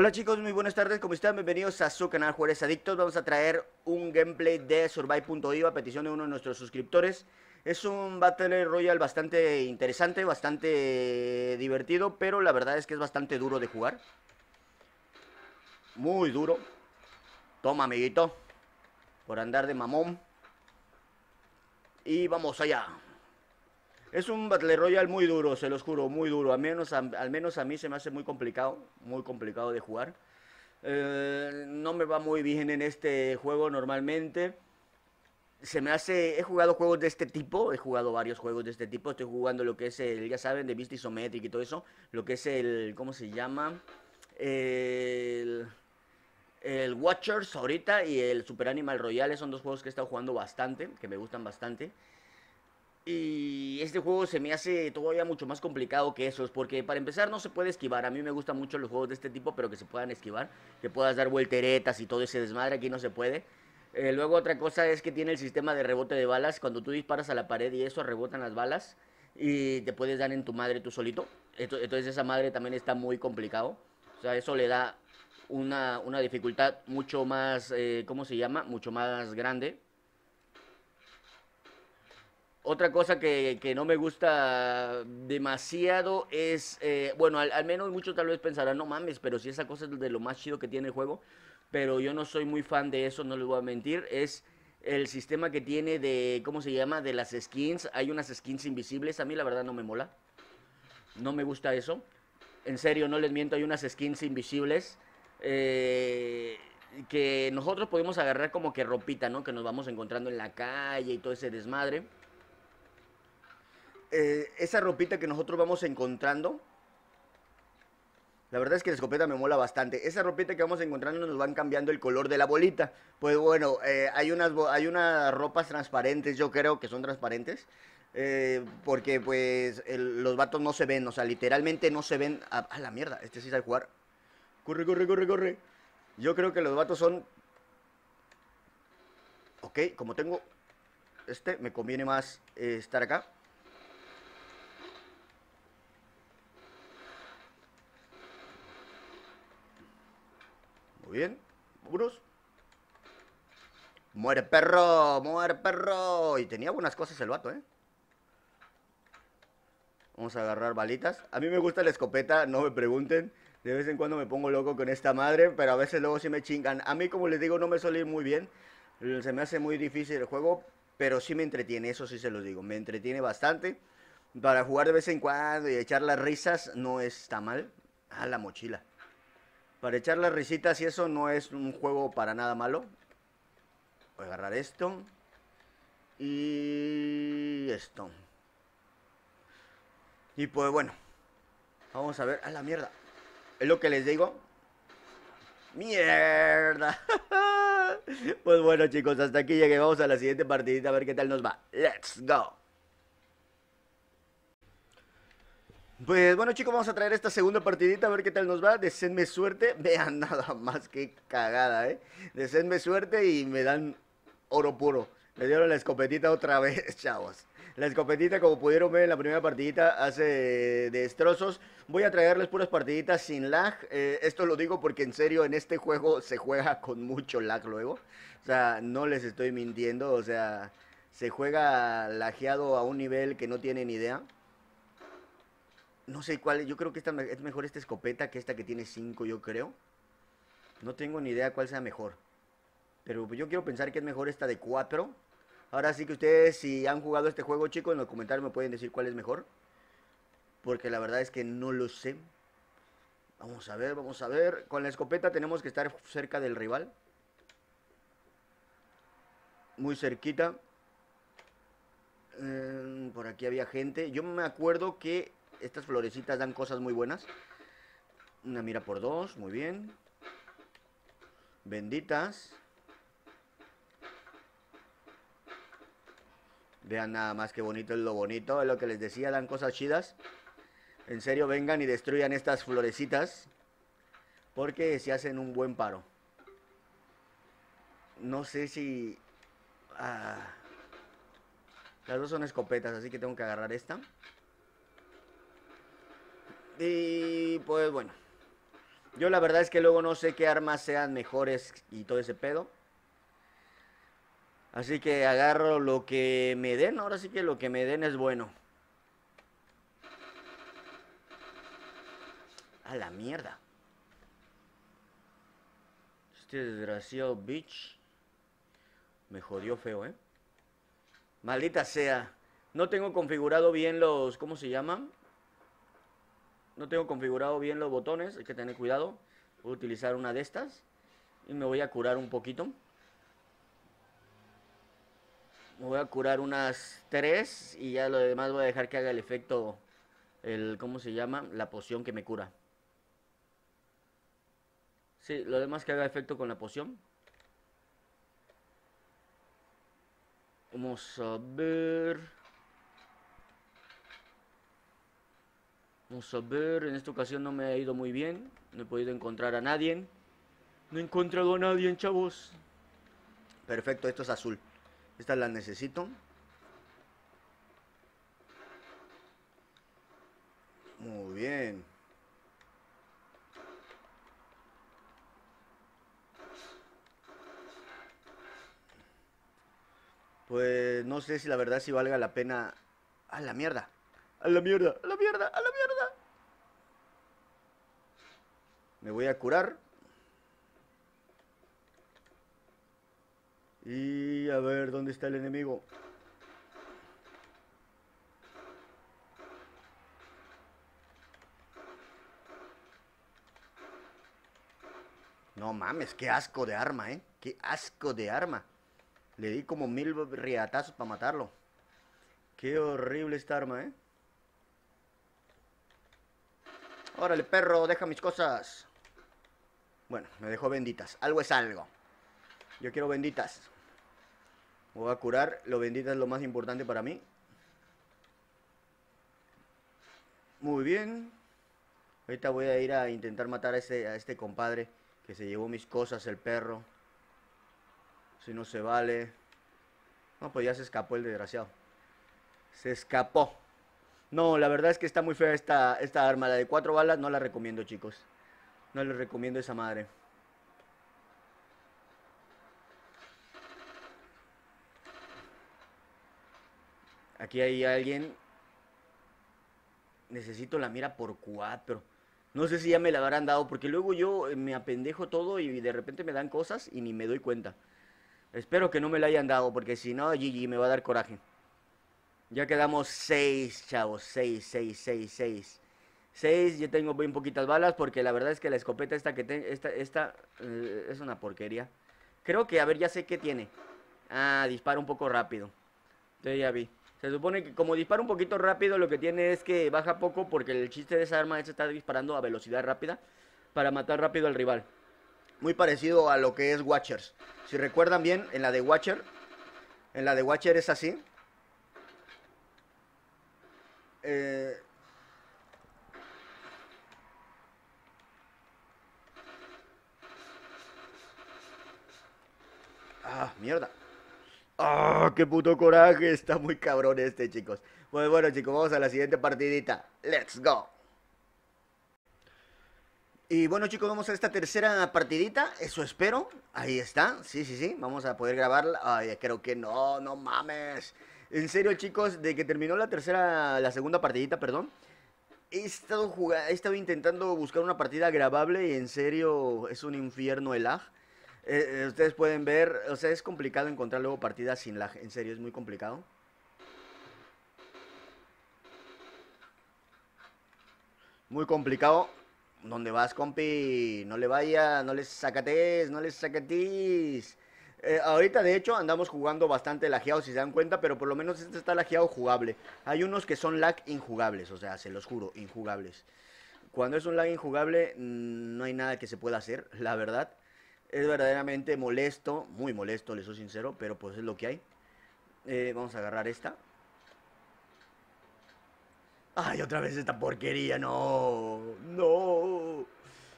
Hola chicos, muy buenas tardes, ¿cómo están? Bienvenidos a su canal Jugadores Adictos. Vamos a traer un gameplay de Surviv.io a petición de uno de nuestros suscriptores. Es un Battle Royale bastante interesante, bastante divertido, pero la verdad es que es bastante duro de jugar. Muy duro. Toma, amiguito, por andar de mamón. Y vamos allá. Es un Battle Royale muy duro, se los juro, muy duro. Al menos a mí se me hace muy complicado de jugar. No me va muy bien en este juego normalmente. Se me hace... He jugado juegos de este tipo, he jugado varios juegos de este tipo. Estoy jugando lo que es el, ya saben, de vista isométrica y todo eso. Lo que es el... ¿Cómo se llama? El Watchers ahorita y el Super Animal Royale. Son dos juegos que he estado jugando bastante, que me gustan bastante. Y este juego se me hace todavía mucho más complicado que esos, porque para empezar no se puede esquivar. A mí me gustan mucho los juegos de este tipo, pero que se puedan esquivar, que puedas dar volteretas y todo ese desmadre. Aquí no se puede. Luego otra cosa es que tiene el sistema de rebote de balas. Cuando tú disparas a la pared y eso, rebotan las balas y te puedes dar en tu madre tú solito. Entonces esa madre también está muy complicado. O sea, eso le da una dificultad mucho más, ¿cómo se llama? Mucho más grande. Otra cosa que no me gusta demasiado es, bueno, al menos muchos tal vez pensarán, no mames, pero si esa cosa es de lo más chido que tiene el juego, pero yo no soy muy fan de eso, no les voy a mentir, es el sistema que tiene de, ¿cómo se llama? De las skins. Hay unas skins invisibles, a mí la verdad no me mola, no me gusta eso, en serio, no les miento, hay unas skins invisibles, que nosotros podemos agarrar como que ropita, ¿no? Que nos vamos encontrando en la calle y todo ese desmadre. Esa ropita que nosotros vamos encontrando, la verdad es que la escopeta me mola bastante. Esa ropita que vamos encontrando nos van cambiando el color de la bolita. Pues bueno, hay unas ropas transparentes, yo creo que son transparentes, porque pues los vatos no se ven, o sea, literalmente no se ven. A la mierda, este sí sabe jugar. Corre, corre, corre, corre. Yo creo que los vatos son... Ok, como tengo... Este, me conviene más estar acá. Muy bien, vámonos. Muere perro, muere perro. Y tenía buenas cosas el vato, Vamos a agarrar balitas. A mí me gusta la escopeta, no me pregunten. De vez en cuando me pongo loco con esta madre, pero a veces luego sí me chingan. A mí, como les digo, no me suele ir muy bien. Se me hace muy difícil el juego, pero sí me entretiene, eso sí se los digo. Me entretiene bastante. Para jugar de vez en cuando y echar las risas no está mal. Ah, la mochila. Para echar las risitas y eso no es un juego para nada malo. Voy a agarrar esto. Y esto. Y pues bueno. Vamos a ver. ¡A la mierda! Es lo que les digo. ¡Mierda! Pues bueno chicos, hasta aquí llegué. Vamos a la siguiente partidita a ver qué tal nos va. ¡Let's go! Pues bueno chicos, vamos a traer esta segunda partidita a ver qué tal nos va. Deseenme suerte. Vean nada más que cagada, Deseenme suerte y me dan oro puro. Me dieron la escopetita otra vez, chavos. La escopetita, como pudieron ver en la primera partidita, hace destrozos. Voy a traerles puras partiditas sin lag. Esto lo digo porque en serio en este juego se juega con mucho lag luego. O sea, no les estoy mintiendo. O sea, se juega lajeado a un nivel que no tienen idea. No sé cuál, yo creo que esta es mejor, esta escopeta que esta que tiene 5, yo creo. No tengo ni idea cuál sea mejor. Pero yo quiero pensar que es mejor esta de 4. Ahora sí que ustedes, si han jugado este juego, chicos, en los comentarios me pueden decir cuál es mejor. Porque la verdad es que no lo sé. Vamos a ver, vamos a ver. Con la escopeta tenemos que estar cerca del rival. Muy cerquita. Por aquí había gente. Yo me acuerdo que... Estas florecitas dan cosas muy buenas. Una mira por 2, muy bien. Benditas. Vean nada más que bonito es lo bonito. Es lo que les decía, dan cosas chidas. En serio, vengan y destruyan estas florecitas, porque se hacen un buen paro. No sé si... Las dos son escopetas, así que tengo que agarrar esta. Y pues bueno, Yo la verdad es que luego no sé qué armas sean mejores y todo ese pedo. Así que agarro lo que me den. Ahora sí que lo que me den es bueno. A la mierda. Este desgraciado bitch me jodió feo, ¿eh? Maldita sea. No tengo configurado bien los... ¿Cómo se llaman? No tengo configurado bien los botones. Hay que tener cuidado. Voy a utilizar una de estas y me voy a curar un poquito. Me voy a curar unas 3 y ya lo demás voy a dejar que haga el efecto, el ¿cómo se llama? La poción que me cura. Sí, lo demás que haga efecto con la poción. Vamos a ver. Vamos a ver, en esta ocasión no me ha ido muy bien. No he podido encontrar a nadie. No he encontrado a nadie, chavos. Perfecto, esto es azul. Estas las necesito. Muy bien. Pues no sé si la verdad si valga la pena. ¡A la mierda! ¡A la mierda! ¡A la mierda! ¡A la mierda! Me voy a curar. Y a ver, ¿dónde está el enemigo? No mames, qué asco de arma, ¿eh? Qué asco de arma. Le di como 1000 riatazos para matarlo. Qué horrible esta arma, ¿eh? Órale, perro, deja mis cosas. Bueno, me dejó benditas. Algo es algo. Yo quiero benditas. Voy a curar, lo bendita es lo más importante para mí. Muy bien. Ahorita voy a ir a intentar matar a este compadre que se llevó mis cosas, el perro. Si no se vale. No, pues ya se escapó el desgraciado. Se escapó. No, la verdad es que está muy fea esta arma. La de 4 balas no la recomiendo, chicos. No les recomiendo esa madre. Aquí hay alguien. Necesito la mira por 4. No sé si ya me la habrán dado, porque luego yo me apendejo todo y de repente me dan cosas y ni me doy cuenta. Espero que no me la hayan dado, porque si no, GG, me va a dar coraje. Ya quedamos 6, chavos. 6, yo tengo bien poquitas balas, porque la verdad es que la escopeta esta que tengo, esta es una porquería. Creo que, a ver, ya sé qué tiene. Ah, dispara un poco rápido. Entonces ya vi. Se supone que como dispara un poquito rápido, lo que tiene es que baja poco, porque el chiste de esa arma es estar disparando a velocidad rápida para matar rápido al rival. Muy parecido a lo que es Watchers. Si recuerdan bien, en la de Watcher es así. Ah, mierda. ¡Ah, qué puto coraje! Está muy cabrón este, chicos. Pues bueno, chicos, vamos a la siguiente partidita. ¡Let's go! Y bueno, chicos, vamos a esta tercera partidita. Eso espero. Ahí está. Sí. Vamos a poder grabarla. Ay, creo que no. No mames. En serio, chicos, de que terminó la segunda partidita, perdón. He estado intentando buscar una partida grabable y en serio es un infierno el lag. Ustedes pueden ver, o sea, es complicado encontrar luego partidas sin lag, en serio, es muy complicado. Muy complicado. ¿Dónde vas, compi? No le vayas, no les sacates, no les sacatís. Ahorita, de hecho, andamos jugando bastante lajeado, si se dan cuenta, pero por lo menos este está lajeado jugable. Hay unos que son lag injugables, o sea, se los juro, injugables. Cuando es un lag injugable, no hay nada que se pueda hacer, la verdad. Es verdaderamente molesto, muy molesto, les soy sincero, pero pues es lo que hay. Vamos a agarrar esta. ¡Ay, otra vez esta porquería! ¡No! ¡No!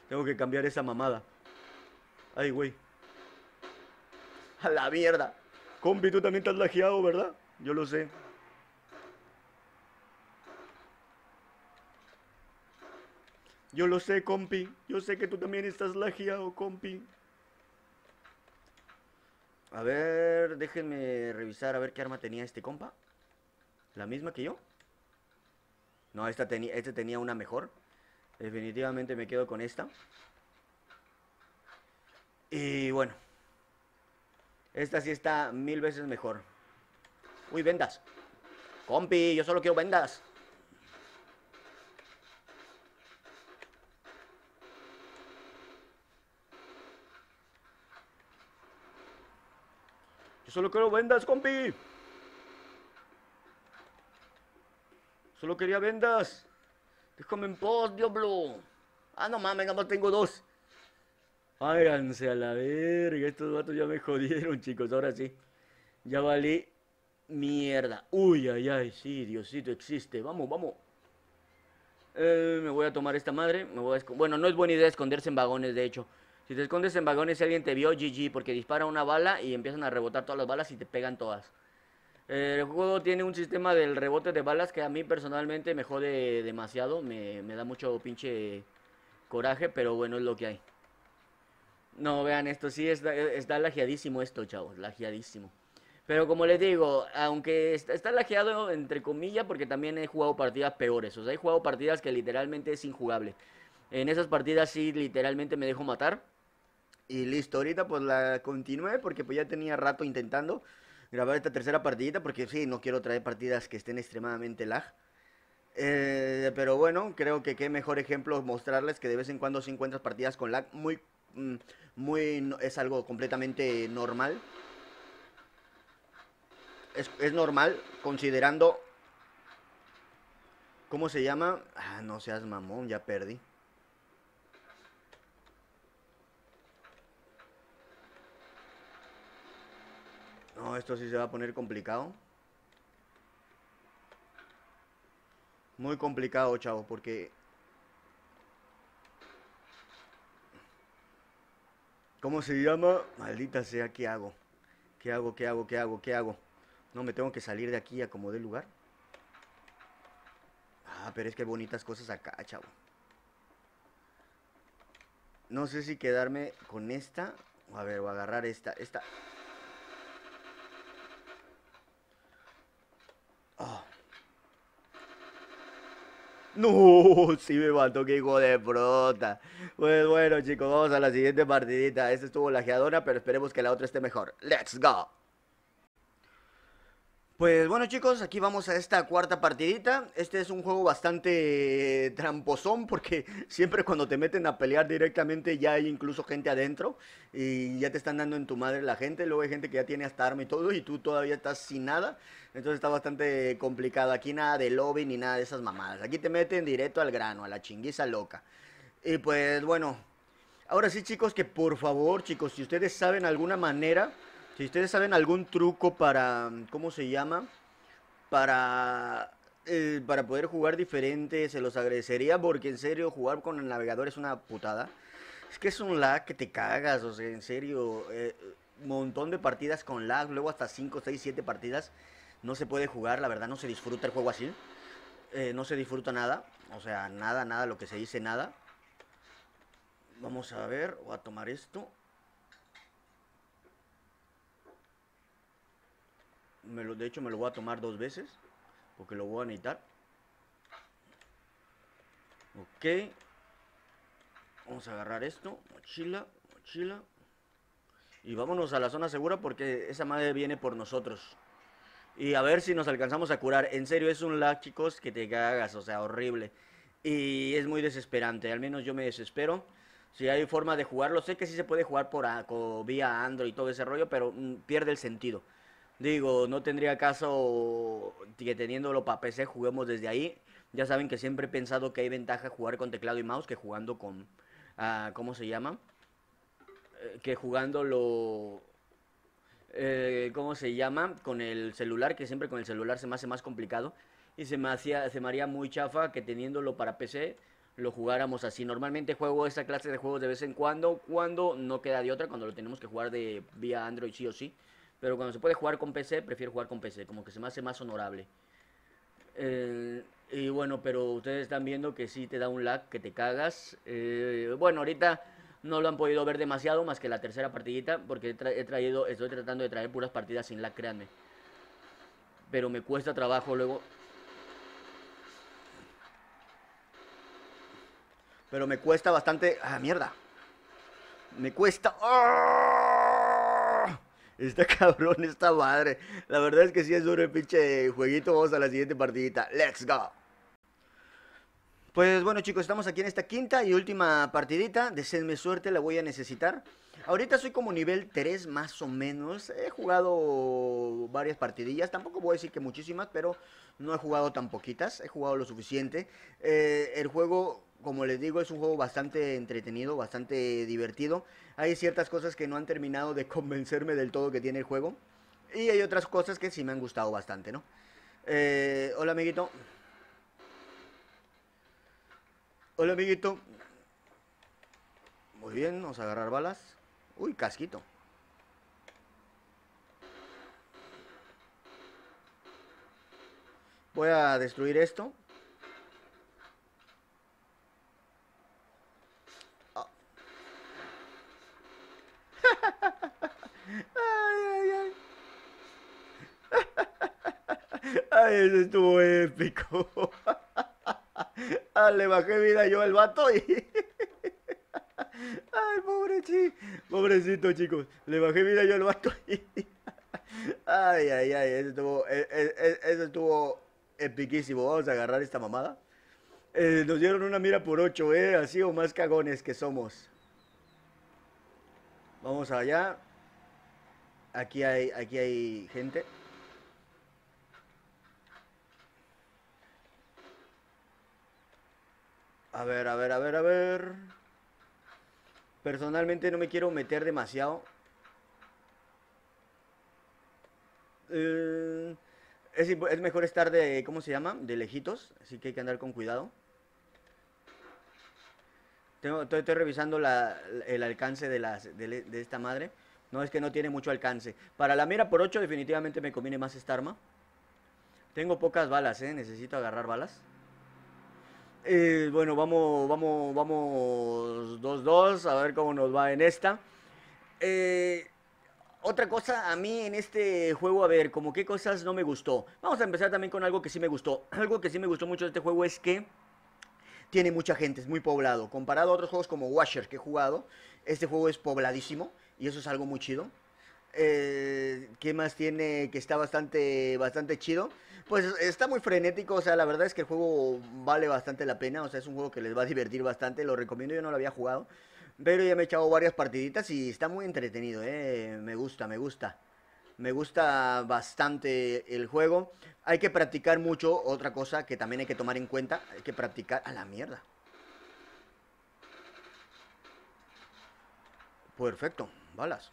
Tengo que cambiar esa mamada. ¡Ay, güey! ¡A la mierda! Compi, tú también estás lajeado, ¿verdad? Yo lo sé. Yo lo sé, compi. Yo sé que tú también estás lajeado, compi. A ver, déjenme revisar a ver qué arma tenía este compa. ¿La misma que yo? No, este tenía una mejor. Definitivamente me quedo con esta. Y bueno, esta sí está 1000 veces mejor. Uy, vendas. Compi, yo solo quiero vendas. Solo quiero vendas, compi. Solo quería vendas. Déjame en paz, diablo. Ah, no mames, nada más tengo 2. Váyanse a la verga. Estos vatos ya me jodieron, chicos. Ahora sí. Ya valí mierda. Uy, ay, ay. Sí, Diosito existe. Vamos, vamos. Me voy a tomar esta madre. Me voy a bueno, no es buena idea esconderse en vagones, de hecho. Si te escondes en vagones y alguien te vio, GG, porque dispara una bala y empiezan a rebotar todas las balas y te pegan todas. El juego tiene un sistema del rebote de balas que a mí personalmente me jode demasiado. Me da mucho pinche coraje, pero bueno, es lo que hay. No, vean, esto sí está lajeadísimo esto, chavos, lajeadísimo. Pero como les digo, aunque está lajeado entre comillas, porque también he jugado partidas peores. O sea, he jugado partidas que literalmente es injugable. En esas partidas sí literalmente me dejo matar. Y listo, ahorita pues la continué porque pues ya tenía rato intentando grabar esta tercera partidita. Porque sí, no quiero traer partidas que estén extremadamente lag. Pero bueno, creo que qué mejor ejemplo mostrarles que de vez en cuando se encuentras partidas con lag. Es algo completamente normal. Es normal considerando... ¿Cómo se llama? Ah, no seas mamón, ya perdí. No, esto sí se va a poner complicado. Muy complicado, chavos, porque... ¿Cómo se llama? Maldita sea, ¿qué hago? ¿Qué hago? ¿Qué hago? ¿Qué hago? ¿Qué hago? No, me tengo que salir de aquí a como dé lugar. Ah, pero es que hay bonitas cosas acá, chavo. No sé si quedarme con esta. A ver, voy a agarrar esta. Esta... No, sí me mató, que hijo de prota. Pues bueno, chicos, vamos a la siguiente partidita. Esta estuvo lajeadora, pero esperemos que la otra esté mejor. ¡Let's go! Pues bueno, chicos, aquí vamos a esta cuarta partidita. Este es un juego bastante tramposón, porque siempre cuando te meten a pelear directamente ya hay incluso gente adentro y ya te están dando en tu madre la gente. Luego hay gente que ya tiene hasta arma y todo y tú todavía estás sin nada. Entonces está bastante complicado. Aquí nada de lobby ni nada de esas mamadas. Aquí te meten directo al grano, a la chinguiza loca. Y pues bueno, ahora sí, chicos, que por favor, chicos, si ustedes saben alguna manera, si ustedes saben algún truco para, ¿cómo se llama? Para poder jugar diferente, se los agradecería, porque en serio, jugar con el navegador es una putada. Es que es un lag que te cagas, o sea, en serio, un montón de partidas con lag, luego hasta 5, 6, 7 partidas. No se puede jugar, la verdad no se disfruta el juego así. No se disfruta nada, o sea, nada, nada, lo que se dice, nada. Vamos a ver, voy a tomar esto. De hecho, me lo voy a tomar 2 veces, porque lo voy a necesitar. Ok. Vamos a agarrar esto. Mochila, mochila. Y vámonos a la zona segura, porque esa madre viene por nosotros. Y a ver si nos alcanzamos a curar. En serio, es un lag, chicos, que te cagas. O sea, horrible. Y es muy desesperante. Al menos yo me desespero. Si hay forma de jugarlo. Sé que sí se puede jugar por vía Android y todo ese rollo, pero pierde el sentido. Digo, no tendría caso que teniéndolo para PC juguemos desde ahí. Ya saben que siempre he pensado que hay ventaja jugar con teclado y mouse que jugando con... ¿cómo se llama? Que jugándolo... ¿cómo se llama? Con el celular, que siempre con el celular se me hace más complicado. Y se me haría muy chafa que teniéndolo para PC lo jugáramos así. Normalmente juego esta clase de juegos de vez en cuando. Cuando no queda de otra, cuando lo tenemos que jugar de vía Android sí o sí. Pero cuando se puede jugar con PC, prefiero jugar con PC, como que se me hace más honorable. Y bueno, pero ustedes están viendo que sí te da un lag, que te cagas. Bueno, ahorita no lo han podido ver demasiado más que la tercera partidita, porque estoy tratando de traer puras partidas sin lag, créanme. Pero me cuesta trabajo luego. Pero me cuesta bastante. ¡Ah, mierda! Me cuesta. ¡Oh! Está cabrón esta madre. La verdad es que sí es duro el pinche jueguito. Vamos a la siguiente partidita. ¡Let's go! Pues bueno, chicos, estamos aquí en esta quinta y última partidita. Deseenme suerte, la voy a necesitar. Ahorita soy como nivel 3 más o menos. He jugado varias partidillas. Tampoco voy a decir que muchísimas, pero no he jugado tan poquitas. He jugado lo suficiente. El juego, como les digo, es un juego bastante entretenido, bastante divertido. Hay ciertas cosas que no han terminado de convencerme del todo que tiene el juego. Y hay otras cosas que sí me han gustado bastante, ¿no? Hola, amiguito. Hola, amiguito. Muy bien, vamos a agarrar balas. Uy, casquito. Voy a destruir esto. Ay, eso estuvo épico. Ah, le bajé vida yo al vato y... Ay, pobrecito, chicos. Le bajé vida yo al vato y... Ay, ay, ay, eso estuvo epiquísimo. Vamos a agarrar esta mamada. Nos dieron una mira por 8, así o más cagones que somos. Vamos allá. Aquí hay gente. A ver, a ver, a ver, a ver. Personalmente no me quiero meter demasiado. Es mejor estar de, ¿cómo se llama? De lejitos, así que hay que andar con cuidado. Estoy revisando el alcance de esta madre. No, es que no tiene mucho alcance. Para la mira por 8 definitivamente me conviene más esta arma. Tengo pocas balas, necesito agarrar balas. Bueno, vamos 2-2, a ver cómo nos va en esta. Otra cosa, a mí en este juego, a ver, como qué cosas no me gustó. Vamos a empezar también con algo que sí me gustó. Algo que sí me gustó mucho de este juego es que tiene mucha gente, es muy poblado. Comparado a otros juegos como Watchers que he jugado, este juego es pobladísimo y eso es algo muy chido. ¿Qué más tiene que está bastante chido? Pues está muy frenético, o sea, la verdad es que el juego vale bastante la pena. O sea, es un juego que les va a divertir bastante, lo recomiendo, yo no lo había jugado. Pero ya me he echado varias partiditas y está muy entretenido, me gusta bastante el juego. Hay que practicar mucho, otra cosa que también hay que tomar en cuenta, hay que practicar... ¡A la mierda! Perfecto, balas.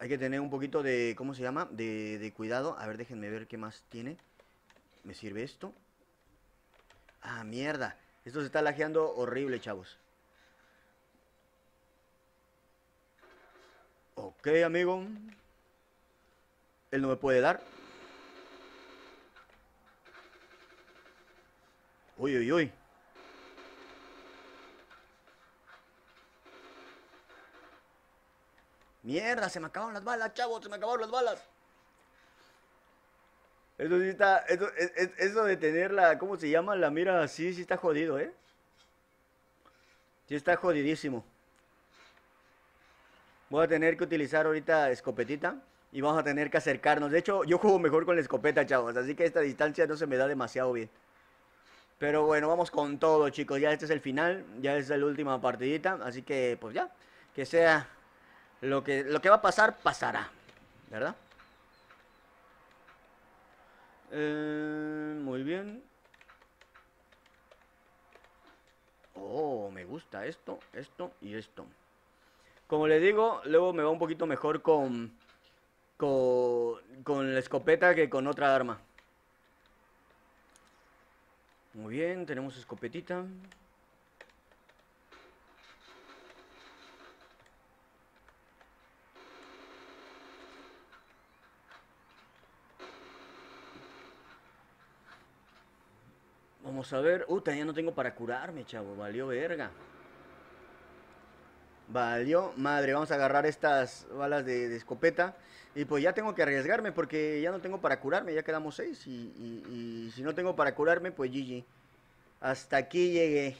Hay que tener un poquito de, ¿cómo se llama? De cuidado. A ver, déjenme ver qué más tiene. ¿Me sirve esto? ¡Ah, mierda! Esto se está lajeando horrible, chavos. Ok, amigo. Él no me puede dar. Uy, uy, uy. Mierda, se me acabaron las balas, chavos, se me acabaron las balas. Eso sí está, eso de tener la, ¿cómo se llama? La mira así, sí está jodido, Sí está jodidísimo. Voy a tener que utilizar ahorita escopetita y vamos a tener que acercarnos. De hecho, yo juego mejor con la escopeta, chavos, así que esta distancia no se me da demasiado bien. Pero bueno, vamos con todo, chicos, ya este es el final, ya es la última partidita, así que pues ya, que sea... Lo que va a pasar, pasará, ¿verdad? Muy bien. Oh, me gusta esto, esto y esto. Como les digo, luego me va un poquito mejor con la escopeta que con otra arma. Muy bien, tenemos escopetita. Vamos a ver. Todavía no tengo para curarme, chavo. Valió verga. Valió madre. Vamos a agarrar estas balas de escopeta. Y pues ya tengo que arriesgarme porque ya no tengo para curarme. Ya quedamos 6 y si no tengo para curarme, pues GG. Hasta aquí llegué.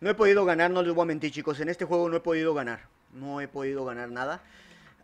No he podido ganar, no les voy a mentir, chicos. En este juego no he podido ganar. No he podido ganar nada.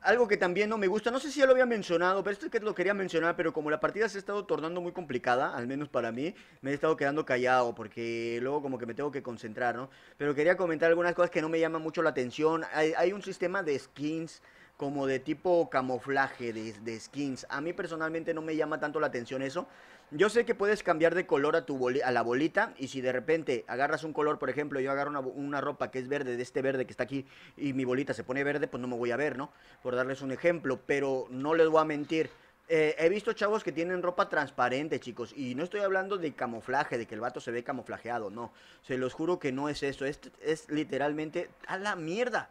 Algo que también no me gusta, no sé si ya lo había mencionado, pero esto es que lo quería mencionar, pero como la partida se ha estado tornando muy complicada, al menos para mí, me he estado quedando callado, porque luego como que me tengo que concentrar, ¿no? Pero quería comentar algunas cosas que no me llaman mucho la atención. Hay un sistema de skins, como de tipo camuflaje de skins. A mí personalmente no me llama tanto la atención eso. Yo sé que puedes cambiar de color a la bolita, y si de repente agarras un color, por ejemplo, yo agarro una ropa que es verde, de este verde que está aquí, y mi bolita se pone verde, pues no me voy a ver, ¿no? Por darles un ejemplo, pero no les voy a mentir. He visto chavos que tienen ropa transparente, chicos, y no estoy hablando de camuflaje, de que el vato se ve camuflajeado, no. Se los juro que no es eso, es literalmente a la mierda.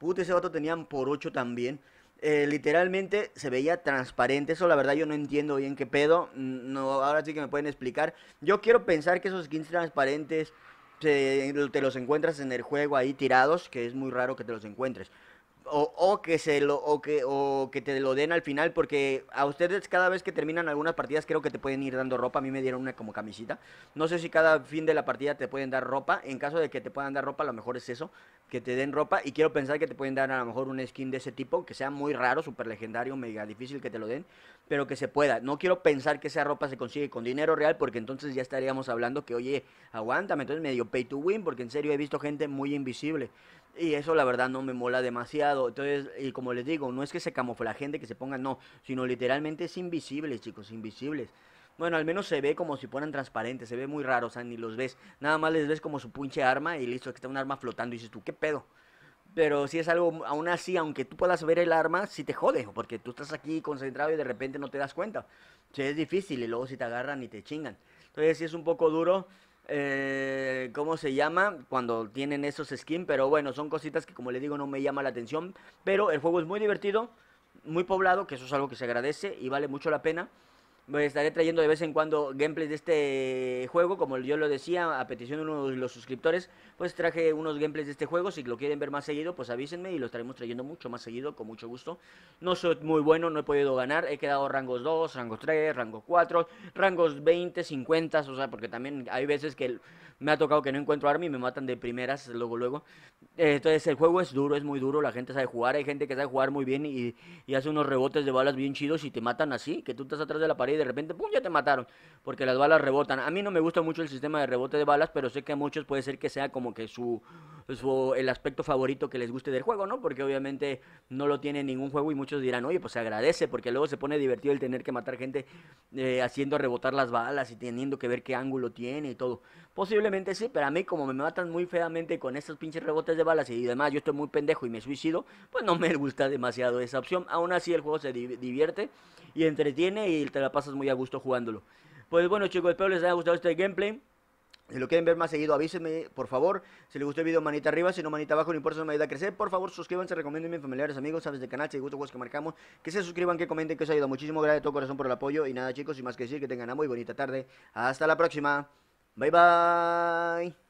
Puta, ese vato tenían por 8 también. Literalmente se veía transparente. Eso la verdad yo no entiendo bien qué pedo. No, ahora sí que me pueden explicar. Yo quiero pensar que esos skins transparentes te los encuentras en el juego ahí tirados, que es muy raro que te los encuentres. O que te lo den al final, porque a ustedes cada vez que terminan algunas partidas creo que te pueden ir dando ropa. A mí me dieron una como camisita. No sé si cada fin de la partida te pueden dar ropa. En caso de que te puedan dar ropa, a lo mejor es eso, que te den ropa. Y quiero pensar que te pueden dar a lo mejor un skin de ese tipo, que sea muy raro, super legendario, mega difícil que te lo den, pero que se pueda. No quiero pensar que esa ropa se consigue con dinero real, porque entonces ya estaríamos hablando que, oye, aguántame, entonces medio pay to win, porque en serio he visto gente muy invisible. Y eso la verdad no me mola demasiado. Entonces, y como les digo, no es que se camuflajen, de que se pongan, no, sino literalmente es invisible, chicos, invisibles. Bueno, al menos se ve como si fueran transparentes, se ve muy raro, o sea, ni los ves. Nada más les ves como su pinche arma y listo, que está un arma flotando y dices tú, ¿qué pedo? Pero si es algo, aún así, aunque tú puedas ver el arma, sí te jode, porque tú estás aquí concentrado y de repente no te das cuenta. O sea, es difícil y luego si te agarran y te chingan. Entonces sí es un poco duro. ¿Cómo se llama? Cuando tienen esos skins, pero bueno, son cositas que como les digo no me llama la atención. Pero el juego es muy divertido, muy poblado, que eso es algo que se agradece y vale mucho la pena. Pues estaré trayendo de vez en cuando gameplays de este juego, como yo lo decía, a petición de uno de los suscriptores, pues traje unos gameplays de este juego. Si lo quieren ver más seguido, pues avísenme y lo estaremos trayendo mucho más seguido, con mucho gusto. No soy muy bueno, no he podido ganar, he quedado rangos 2, rangos 3, rangos 4, rangos 20, 50, o sea, porque también hay veces que me ha tocado que no encuentro arma y me matan de primeras, luego, luego. Entonces el juego es duro, es muy duro, la gente sabe jugar, hay gente que sabe jugar muy bien y hace unos rebotes de balas bien chidos y te matan así, que tú estás atrás de la pared y de repente ¡pum!, ya te mataron, porque las balas rebotan. A mí no me gusta mucho el sistema de rebote de balas, pero sé que a muchos puede ser que sea como que el aspecto favorito que les guste del juego, ¿no? Porque obviamente no lo tiene ningún juego y muchos dirán, oye, pues se agradece, porque luego se pone divertido el tener que matar gente haciendo rebotar las balas y teniendo que ver qué ángulo tiene y todo. Posiblemente sí, pero a mí como me matan muy feamente con estos pinches rebotes de balas y demás, yo estoy muy pendejo y me suicido, pues no me gusta demasiado esa opción. Aún así el juego se divierte y entretiene y te la pasas muy a gusto jugándolo. Pues bueno, chicos, espero les haya gustado este gameplay. Si lo quieren ver más seguido, avísenme, por favor. Si les gustó el video, manita arriba. Si no, manita abajo, no importa, eso me ayuda a crecer. Por favor, suscríbanse, recomiéndenme, familiares, amigos, sabes del canal. Si les gustó, pues que marcamos, que se suscriban, que comenten, que os ayuda muchísimo. Gracias de todo corazón por el apoyo. Y nada, chicos, sin más que decir, que tengan una muy bonita tarde. Hasta la próxima. Bye, bye.